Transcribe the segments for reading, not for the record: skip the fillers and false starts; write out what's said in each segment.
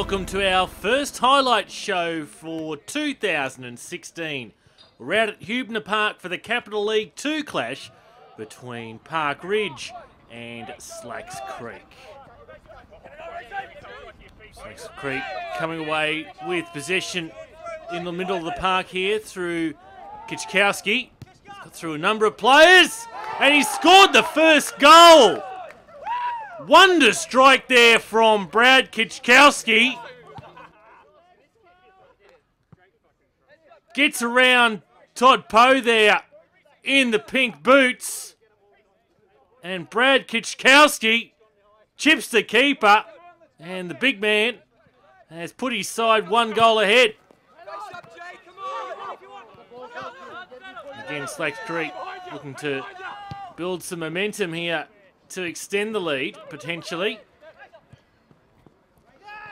welcome to our first highlight show for 2016. We're out at Huebner Park for the Capital League Two clash between Park Ridge and Slacks Creek. Slacks Creek coming away with possession in the middle of the park here through Kitschkowski. Got through a number of players, and he scored the first goal. Wonder strike there from Brad Kitschkowski. Gets around Todd Poe there in the pink boots. And Brad Kitschkowski chips the keeper. And the big man has put his side one goal ahead. Again, Slacks Creek looking to build some momentum here to extend the lead, potentially.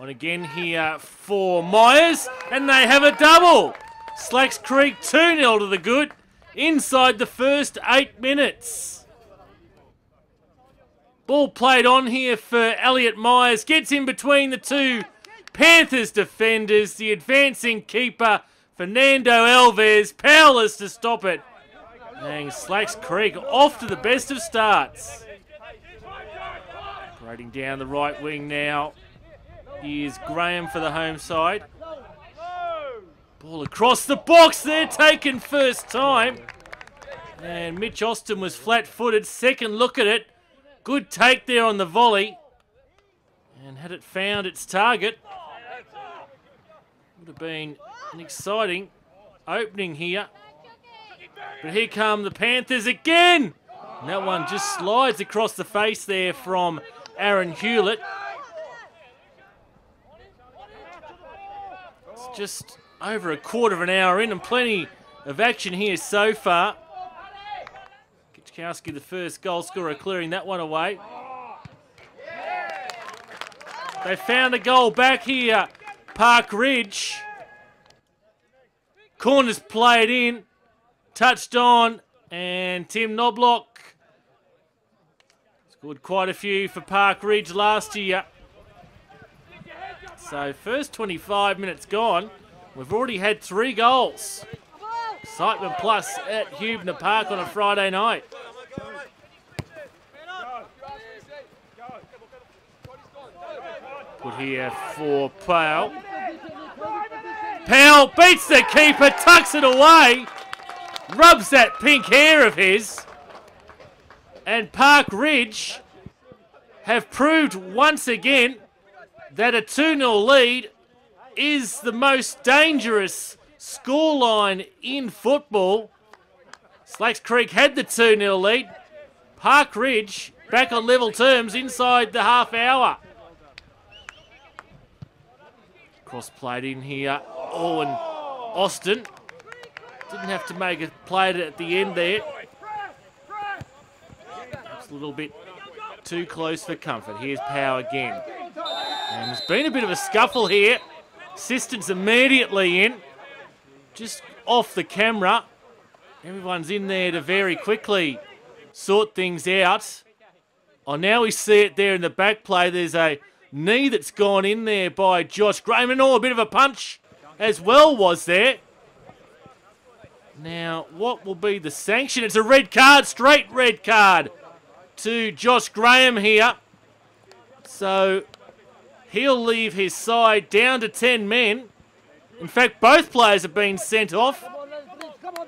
On again here for Myers, and they have a double. Slacks Creek 2-0 to the good inside the first 8 minutes. Ball played on here for Elliot Myers. Gets in between the two Panthers defenders. The advancing keeper, Fernando Elvez, powerless to stop it. And Slacks Creek off to the best of starts. Raiding down the right wing now is Graham for the home side. Ball across the box there, taken first time. And Mitch Austin was flat-footed. Second look at it. Good take there on the volley. And had it found its target, would have been an exciting opening here. But here come the Panthers again. And that one just slides across the face there from Aaron Hewlett. It's just over a quarter of an hour in and plenty of action here so far. Kitschkowski, the first goal scorer, clearing that one away. They found a goal back here, Park Ridge. Corners played in, touched on, and Tim Knobloch scored quite a few for Park Ridge last year. So first 25 minutes gone. We've already had 3 goals. Excitement plus at Huebner Park on a Friday night. Put here for Powell. Powell beats the keeper, tucks it away, rubs that pink hair of his. And Park Ridge have proved once again that a 2-0 lead is the most dangerous scoreline in football. Slacks Creek had the 2-0 lead. Park Ridge back on level terms inside the half hour. Cross played in here. Oh, and Austin didn't have to make a play at the end there. A little bit too close for comfort. Here's Power again. And there's been a bit of a scuffle here. Assistance immediately in. Just off the camera. Everyone's in there to very quickly sort things out. Oh, now we see it there in the back play. There's a knee that's gone in there by Josh Graham. And oh, a bit of a punch as well was there. Now, what will be the sanction? It's a red card, straight red card to Josh Graham here. So he'll leave his side down to 10 men. In fact, both players have been sent off.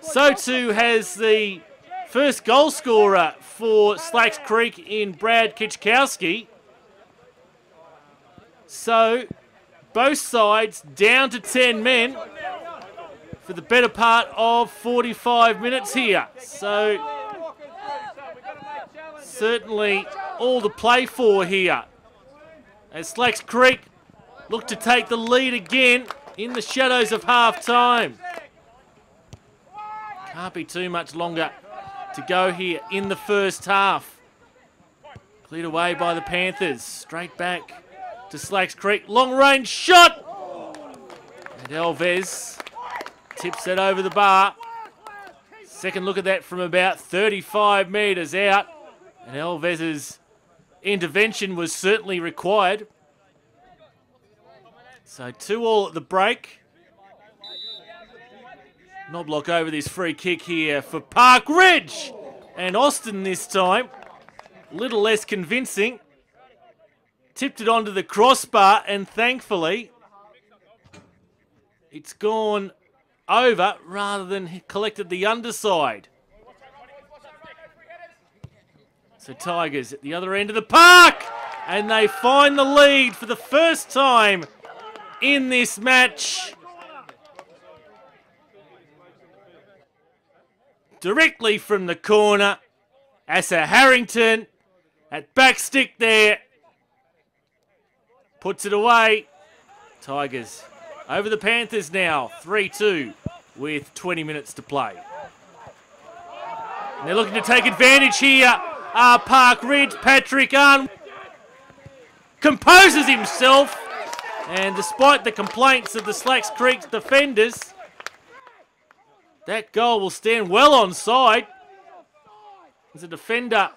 So too has the first goal scorer for Slacks Creek in Brad Kitschkowski. So both sides down to 10 men for the better part of 45 minutes here. So certainly all to play for here, as Slacks Creek look to take the lead again in the shadows of half-time. Can't be too much longer to go here in the first half. Cleared away by the Panthers. Straight back to Slacks Creek. Long-range shot! And Elvez tips it over the bar. Second look at that from about 35 metres out. And Elvez's intervention was certainly required. So 2-2 at the break. Knobloch over this free kick here for Park Ridge. And Austin this time, a little less convincing. Tipped it onto the crossbar, and thankfully it's gone over rather than collected the underside. So Tigers at the other end of the park, and they find the lead for the first time in this match. Directly from the corner, Asa Harrington at back stick there. Puts it away. Tigers over the Panthers now, 3-2 with 20 minutes to play. And they're looking to take advantage here. Park Ridge, Patrick Arn composes himself. And despite the complaints of the Slacks Creek defenders, that goal will stand well onside. There's a defender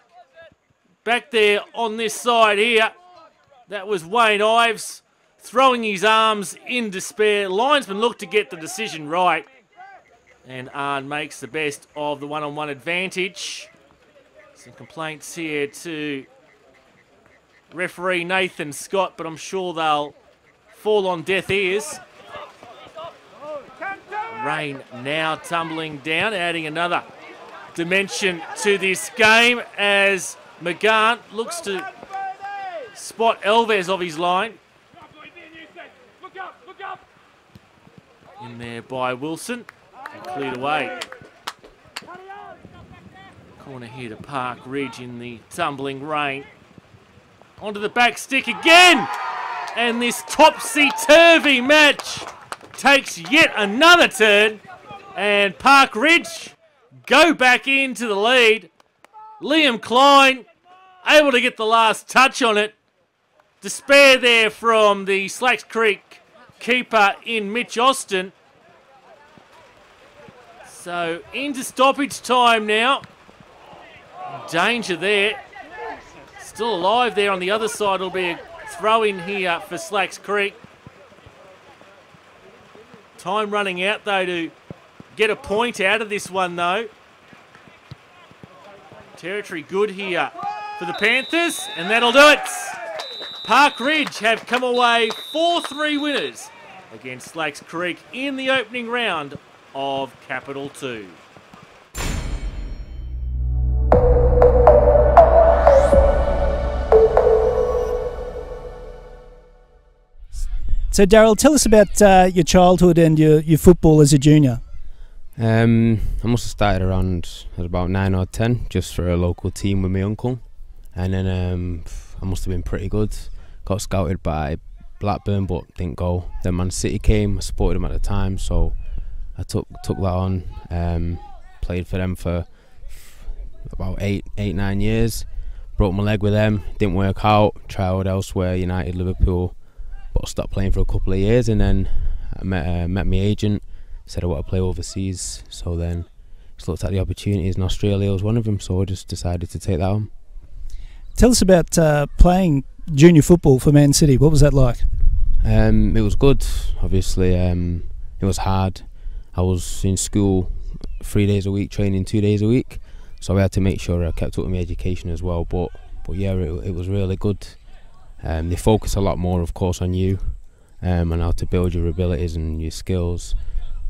back there on this side here. That was Wayne Ives throwing his arms in despair. Linesman looked to get the decision right. And Arn makes the best of the one-on-one advantage. Some complaints here to referee Nathan Scott, but I'm sure they'll fall on deaf ears. Rain now tumbling down, adding another dimension to this game as McGahn looks to spot Elvez off his line. In there by Wilson. And cleared away. Corner here to Park Ridge in the tumbling rain. Onto the back stick again. And this topsy-turvy match takes yet another turn. And Park Ridge go back into the lead. Liam Klein able to get the last touch on it. Despair there from the Slacks Creek keeper in Mitch Austin. So into stoppage time now. Danger there. Still alive there on the other side. It'll be a throw in here for Slacks Creek. Time running out though to get a point out of this one though. Territory good here for the Panthers, and that'll do it. Park Ridge have come away 4-3 winners against Slacks Creek in the opening round of Capital Two. So Daryl, tell us about your childhood and your football as a junior. I must have started around at about 9 or 10, just for a local team with my uncle. And then I must have been pretty good. Got scouted by Blackburn, but didn't go. Then Man City came. I supported them at the time, so I took that on. Played for them for about 8, 9 years. Broke my leg with them. Didn't work out. Trialled elsewhere, United, Liverpool. But I stopped playing for a couple of years, and then I met my agent. Said I want to play overseas. So then just looked at the opportunities, and Australia was one of them. So I just decided to take that on. Tell us about playing junior football for Man City. What was that like? It was good, obviously. It was hard. I was in school 3 days a week, training 2 days a week, so I had to make sure I kept up with my education as well. But yeah, it was really good. They focus a lot more, of course, on you and how to build your abilities and your skills.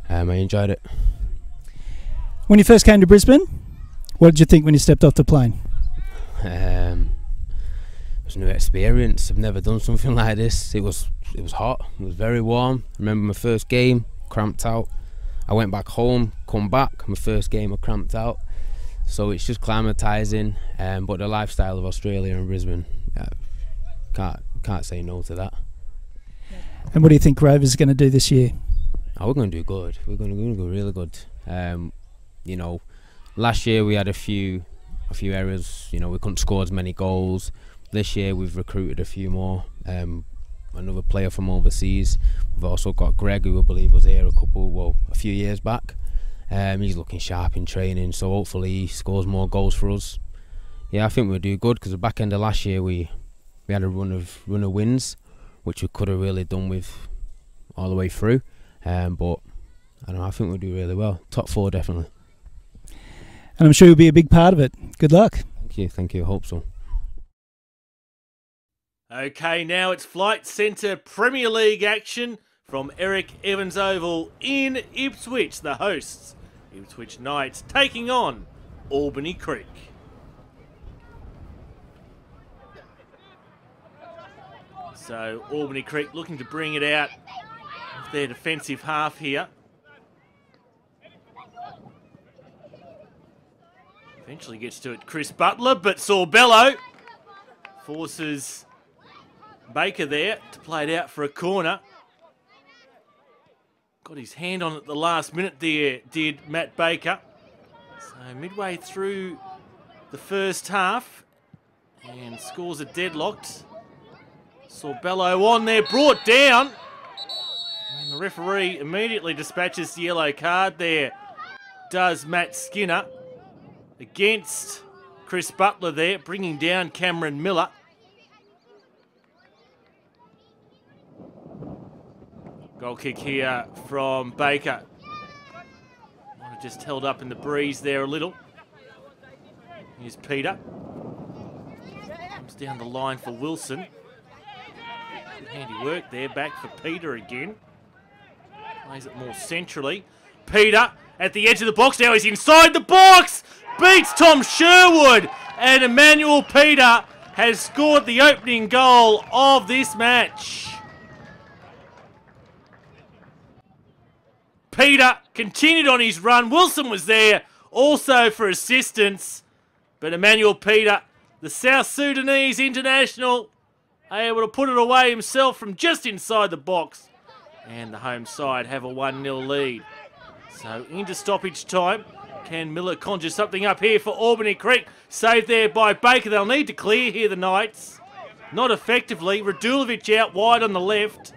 I enjoyed it. When you first came to Brisbane, what did you think when you stepped off the plane? It was a new experience. I've never done something like this. It was hot. It was very warm. I remember my first game, cramped out. I went back home, come back, my first game, I cramped out. So it's just climatising. But the lifestyle of Australia and Brisbane, can't say no to that. And what do you think Rovers is going to do this year? Oh, we're going to do good. We're going to go really good. You know, last year we had a few errors, we couldn't score as many goals. This year we've recruited a few more, another player from overseas. We've also got Greg, who I believe was here a few years back. He's looking sharp in training, so hopefully he scores more goals for us. Yeah, I think we'll do good, because the back end of last year we had a run of wins, which we could have really done with all the way through. But I don't know, I think we'll do really well. Top four, definitely. And I'm sure you'll be a big part of it. Good luck. Thank you. Thank you. Hope so. Okay, now it's Flight Centre Premier League action from Eric Evans Oval in Ipswich. The hosts, Ipswich Knights, taking on Albany Creek. So Albany Creek looking to bring it out of their defensive half here. Eventually gets to it, Chris Butler, but Sorbello forces Baker there to play it out for a corner. Got his hand on it at the last minute there, did Matt Baker. So midway through the first half, and scores are deadlocked. Sorbello on there, brought down. And the referee immediately dispatches the yellow card there. Does Matt Skinner. Against Chris Butler there, bringing down Cameron Miller. Goal kick here from Baker. Might have just held up in the breeze there a little. Here's Peter. Comes down the line for Wilson. Good handy work there, back for Peter again. Plays it more centrally. Peter at the edge of the box, now he's inside the box! Beats Tom Sherwood, and Emmanuel Peter has scored the opening goal of this match. Peter continued on his run. Wilson was there also for assistance, but Emmanuel Peter, the South Sudanese international, able to put it away himself from just inside the box, and the home side have a 1-0 lead. So into stoppage time. Can Miller conjure something up here for Albany Creek? Saved there by Baker. They'll need to clear here, the Knights. Not effectively. Radulovic out wide on the left.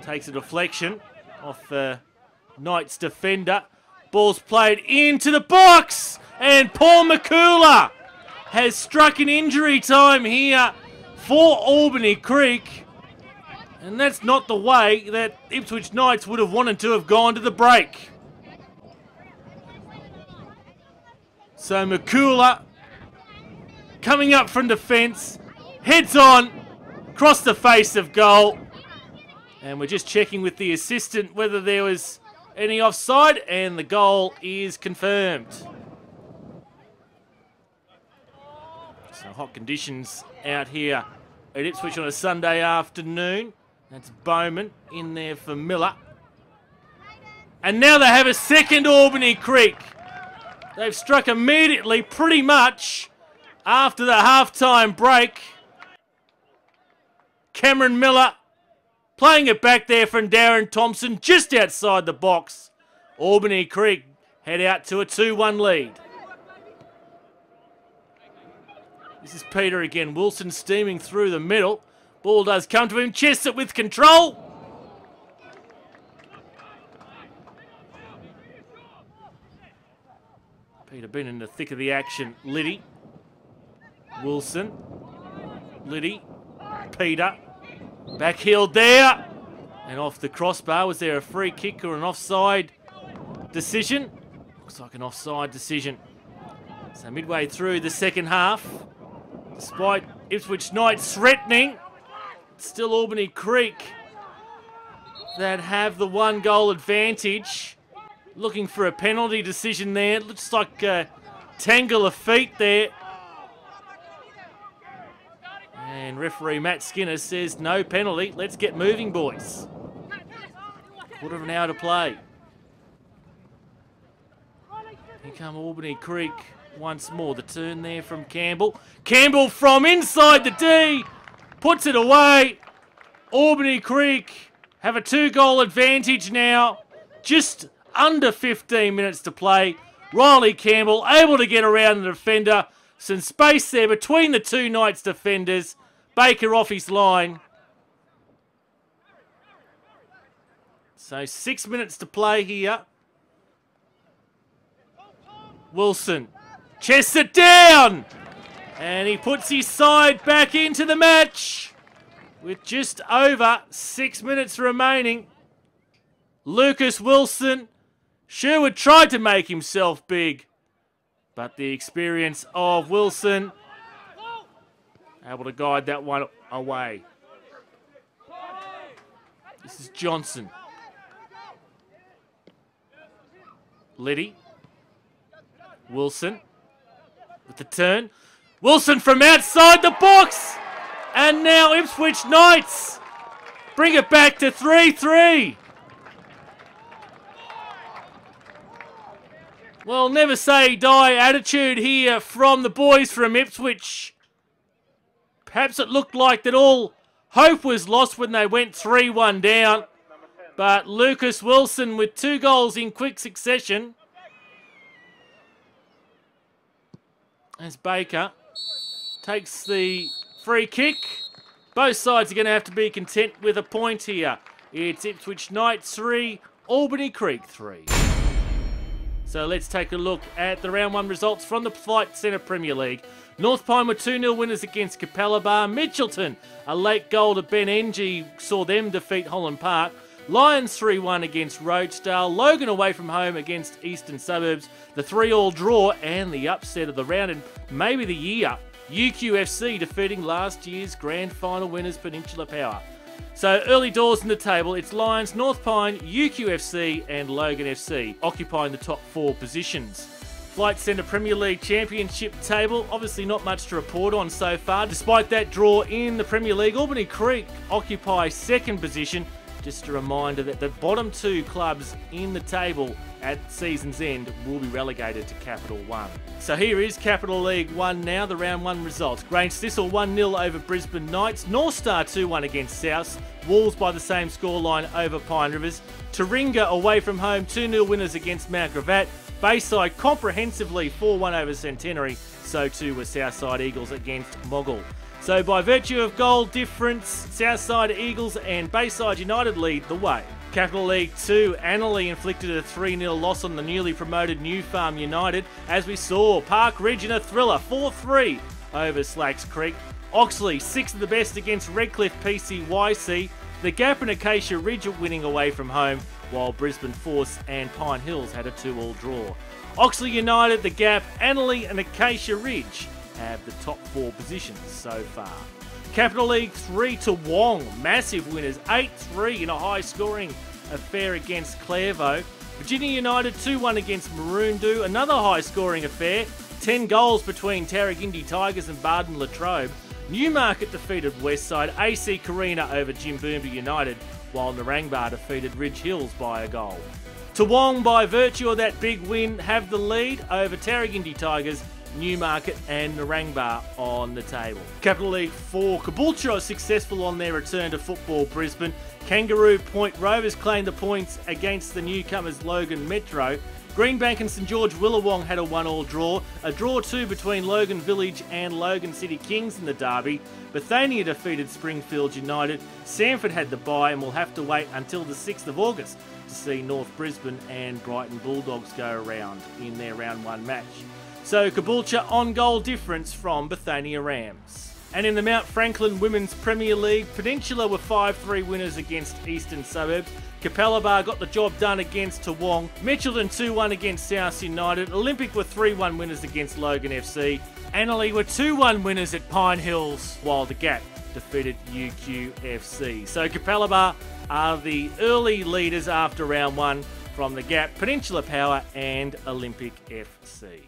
Takes a deflection off the Knights defender. Ball's played into the box. And Paul McCooler has struck an injury time here for Albany Creek. And that's not the way that Ipswich Knights would have wanted to have gone to the break. So McCooler, coming up from defence, heads on, across the face of goal. And we're just checking with the assistant whether there was any offside, and the goal is confirmed. So hot conditions out here at Ipswich on a Sunday afternoon. That's Bowman in there for Miller. And now they have a second Albany Creek. They've struck immediately, pretty much, after the half-time break. Cameron Miller playing it back there from Darren Thompson, just outside the box. Albany Creek head out to a 2-1 lead. This is Peter again. Wilson steaming through the middle. Ball does come to him. Chests it with control. Peter been in the thick of the action. Liddy. Wilson. Liddy. Peter. Back-heeled there. And off the crossbar. Was there a free kick or an offside decision? Looks like an offside decision. So midway through the second half, despite Ipswich Knights threatening, it's still Albany Creek that have the one-goal advantage. Looking for a penalty decision there. Looks like a tangle of feet there. And referee Matt Skinner says no penalty. Let's get moving, boys. Quarter of an hour to play. Here come Albany Creek once more. The turn there from Campbell. Campbell from inside the D. Puts it away. Albany Creek have a two-goal advantage now. Just under 15 minutes to play. Riley Campbell able to get around the defender. Some space there between the two Knights defenders. Baker off his line. So 6 minutes to play here. Wilson chests it down. And he puts his side back into the match. With just over 6 minutes remaining, Lucas Wilson, Sherwood tried to make himself big, but the experience of Wilson able to guide that one away. This is Johnson. Liddy. Wilson with the turn. Wilson from outside the box. And now Ipswich Knights bring it back to 3-3. Well, never say die attitude here from the boys from Ipswich. Perhaps it looked like that all hope was lost when they went 3-1 down. But Lucas Wilson with 2 goals in quick succession. As Baker takes the free kick. Both sides are going to have to be content with a point here. It's Ipswich Knights 3, Albany Creek 3. So let's take a look at the round one results from the Flight Centre Premier League. North Pine were 2-0 winners against Capella Bar. Mitchelton, a late goal to Ben Engie, saw them defeat Holland Park. Lions 3-1 against Roadsdale. Logan away from home against Eastern Suburbs. The 3-all draw and the upset of the round and maybe the year. UQFC defeating last year's grand final winners Peninsula Power. So early doors in the table, it's Lions, North Pine, UQFC and Logan FC occupying the top 4 positions. Flight Centre Premier League Championship table, obviously not much to report on so far. Despite that draw in the Premier League, Albany Creek occupy 2nd position. Just a reminder that the bottom 2 clubs in the table at season's end will be relegated to Capital One. So here is Capital League One now, the round one results. Grange Thistle 1-0 over Brisbane Knights. North Star 2-1 against South. Wolves by the same scoreline over Pine Rivers. Taringa away from home, 2-0 winners against Mount Gravatt. Bayside comprehensively 4-1 over Centenary. So too were Southside Eagles against Moggill. So by virtue of goal difference, Southside Eagles and Bayside United lead the way. Capital League 2, Annerley inflicted a 3-0 loss on the newly promoted New Farm United. As we saw, Park Ridge in a thriller, 4-3 over Slacks Creek. Oxley, 6 of the best against Redcliffe PCYC. The Gap and Acacia Ridge are winning away from home, while Brisbane Force and Pine Hills had a 2-all draw. Oxley United, The Gap, Annerley and Acacia Ridge have the top 4 positions so far. Capital League 3 to Wong, massive winners, 8-3 in a high-scoring affair against Clairvaux. Virginia United 2-1 against Maroondu, another high-scoring affair, 10 goals between Tarragindi Tigers and Barden Latrobe. Newmarket defeated Westside, AC Carina over Jimboomba United, while Narangba defeated Ridge Hills by a goal. Toowong, by virtue of that big win, have the lead over Tarragindi Tigers, Newmarket and Narangba on the table. Capital League 4, Caboolture successful on their return to football Brisbane. Kangaroo Point Rovers claimed the points against the newcomers Logan Metro. Greenbank and St George Willawong had a 1-all draw. A draw 2 between Logan Village and Logan City Kings in the derby. Bethania defeated Springfield United. Sanford had the bye and will have to wait until the 6th of August to see North Brisbane and Brighton Bulldogs go around in their round 1 match. So Caboolture on goal difference from Bethania Rams. And in the Mount Franklin Women's Premier League, Peninsula were 5-3 winners against Eastern Suburbs. Capella Bar got the job done against Toowong. Mitchelton 2-1 against South United. Olympic were 3-1 winners against Logan FC. Annerley were 2-1 winners at Pine Hills, while The Gap defeated UQFC. So Capella Bar are the early leaders after round 1 from The Gap, Peninsula Power and Olympic FC.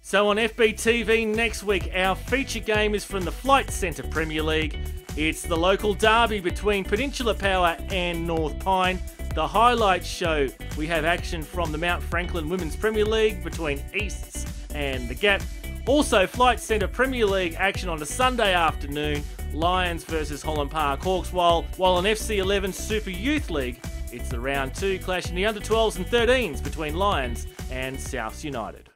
So on FBTV next week, our feature game is from the Flight Centre Premier League. It's the local derby between Peninsula Power and North Pine. The highlights show we have action from the Mount Franklin Women's Premier League between Easts and The Gap. Also, Flight Centre Premier League action on a Sunday afternoon, Lions versus Holland Park Hawks, while on FC11 Super Youth League, it's the round 2 clash in the under 12s and 13s between Lions and Souths United.